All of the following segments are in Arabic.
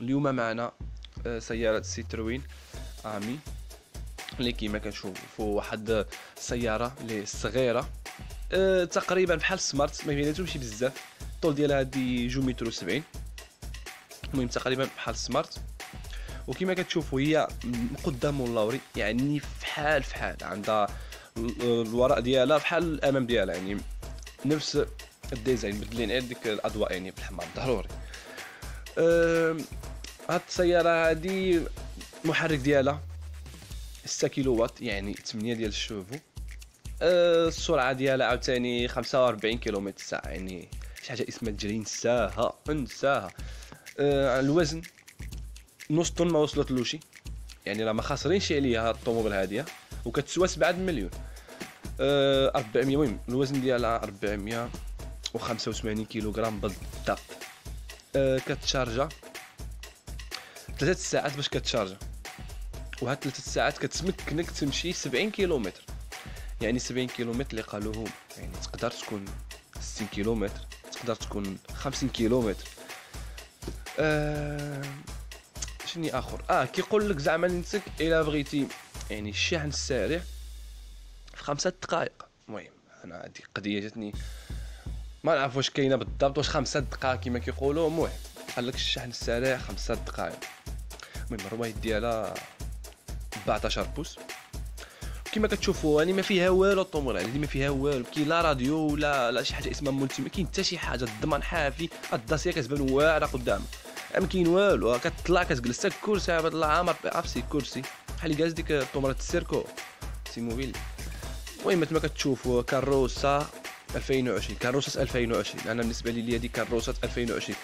اليوم معنا سيارة سيتروين امي اللي كيما كتشوفوا واحد السيارة اللي صغيرة تقريبا بحال سمارت ما بيناتهمش بزاف. الطول ديالها هادي 2.70 متر، المهم تقريبا بحال سمارت. وكما كتشوفوا هي قدام واللوري، يعني فحال عندها الوراء ديالها بحال الامام ديالها، يعني نفس الديزاين بدلين غير ديك الاضواء يعني بالحمر ضروري. هاد السياره هادي المحرك ديالها 6 كيلووات، يعني 8 ديال الشوفو. السرعه ديالها عاوتاني 45 كيلومتر ساعه، يعني شي حاجه اسمها جرين ساها نساها. الوزن نص طن ما وصلت له شي، يعني راه ما خاسرينش عليها هاد الطوموبيل هاديه، وكتسوى 7 مليون. 400، المهم الوزن ديالها 485 كيلوغرام بالضبط. كتشارجا 3 ساعات باش كتشارجا، وهاد 3 ساعات كتمكنك تمشي 70 كيلومتر، يعني 70 كيلومتر اللي قالوهم يعني تقدر تكون 60 كيلومتر، تقدر تكون 50 كيلومتر. شني اخر كيقول لك زعما نسك الا بغيتي يعني الشحن السريع في 5 دقائق. المهم انا هذه قضيه جاتني ما نعرف واش كاينه بالضبط، واش 5 دقائق كما كيقولوا. المهم قال لك الشحن السريع 5 دقائق. المهم الروايد ديالها 14 بوصه. كما كتشوفوا يعني ما فيها والو الطوموبيل، يعني ما فيها والو، كاين لا راديو ولا شي حاجه اسمها مولتي، ما كاين حتى شي حاجه. الضمان حافي، الداسيه كتبان واعره قدامك، ما كاين والو. كتطلع كتجلس حتى الكرسي بهذا عامر عفسي كرسي بحال اللي جالس ديك الطوموبيلات السيركو سي موبيل. المهم كما كتشوفوا كاروسه 2020، كاروسه 2020 انا بالنسبه لي هذه كاروسه 2020.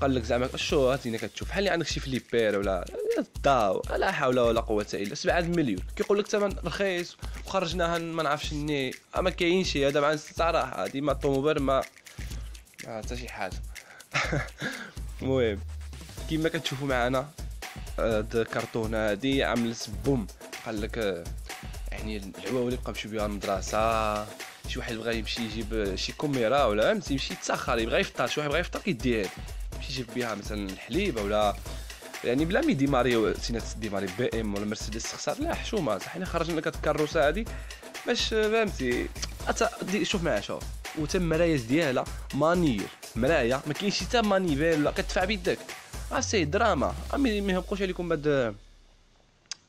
قال لك زعما شو هاتينا كتشوف بحال اللي عندك شي فليبير ولا الضاو، لا حول ولا قوه الا. 7 مليون كيقول لك ثمن رخيص، وخرجناها ما نعرفش منين، ما كاينش هذا مع الصراحه. هذه ما الطوموبيل ما حتى شي حاجه. المهم كما كتشوفوا معنا هاد الكرتونه هادي عملت بوم. قال لك يعني العواول اللي بقاو يمشيو بها المدرسه، شي واحد بغا يمشي يجيب شي كاميرا ولا فهمتي يمشي يتسخر، يبغى يفطر، شي واحد بغا يفطر كيدير يمشي يجيب بها مثلا الحليبه ولا يعني بلا ميدي ماريو سينات دي ماري بي ام ولا مرسيدس خساره لا حشومه. حنا خرجنا لك هاد الكروسه هادي باش فهمتي شوف معايا شوف. وتم مرايا ديالها مانير مرايا، ما كاينش حتى مانيفيل ولا كتدفع بيدك، سي دراما. ما يهبقوش عليكم هاد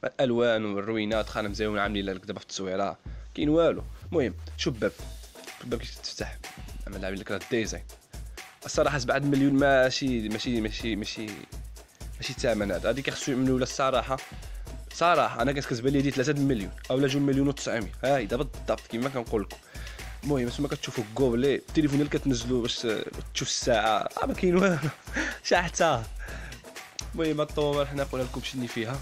الالوان والروينات خانم مزيون عاملين لك دابا في التصويره، كاين والو. المهم شوف الباب كيفاش تفتح، عمل عامل لك راه الديزاين الصراحه. 7 مليون ماشي ثمن هذا، هذه كيخصو يعملوا لا الصراحه. صراحه انا كانت كتبان لي هذه 3 مليون اولا 2 مليون و900، ها هي دابا بالضبط كما كنقول لكم. المهم تما كتشوفوا كوبلي التليفون اللي كتنزلو باش تشوف الساعه، ما كاين والو شحتها. المهم الطوموبيل حنا قلنا لكم شني فيها.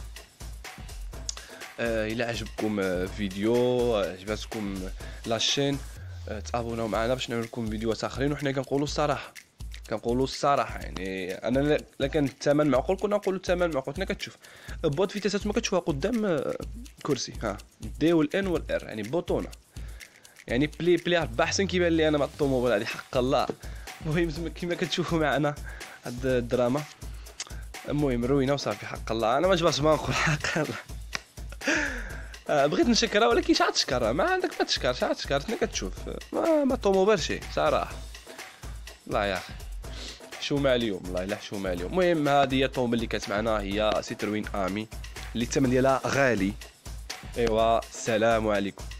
الى عجبكم فيديو، عجبتكم لاشين، تابوناو معنا باش نعمل لكم فيديوهات اخرين. وحنا كنقولوا الصراحه يعني انا لا كان الثمن معقول كنا نقولوا الثمن معقول. حنا كتشوف بوط فيتاسات ما كتشوفها قدام كرسي، ها دي والان والار، يعني بوطونه يعني بلي ربع حسن كيبان لي انا مع الطوموبيل هذه حق الله. المهم كما كتشوفوا معنا هاد الدراما، المهم روينا وصافي حق الله. انا ما جبرش ما نقول حق الله. بغيت نشكرها ولكن شحال تشكرها، ما عندك ما تشكر شحال تشكرت. حنا كتشوف ما الطوموبيل شي صراحه لا يا اخي حشومه اليوم، والله الا حشومه اليوم. المهم هذه هي الطوموبيل اللي كانت معنا، هي سيتروين امي اللي الثمن ديالها غالي. ايوا السلام عليكم.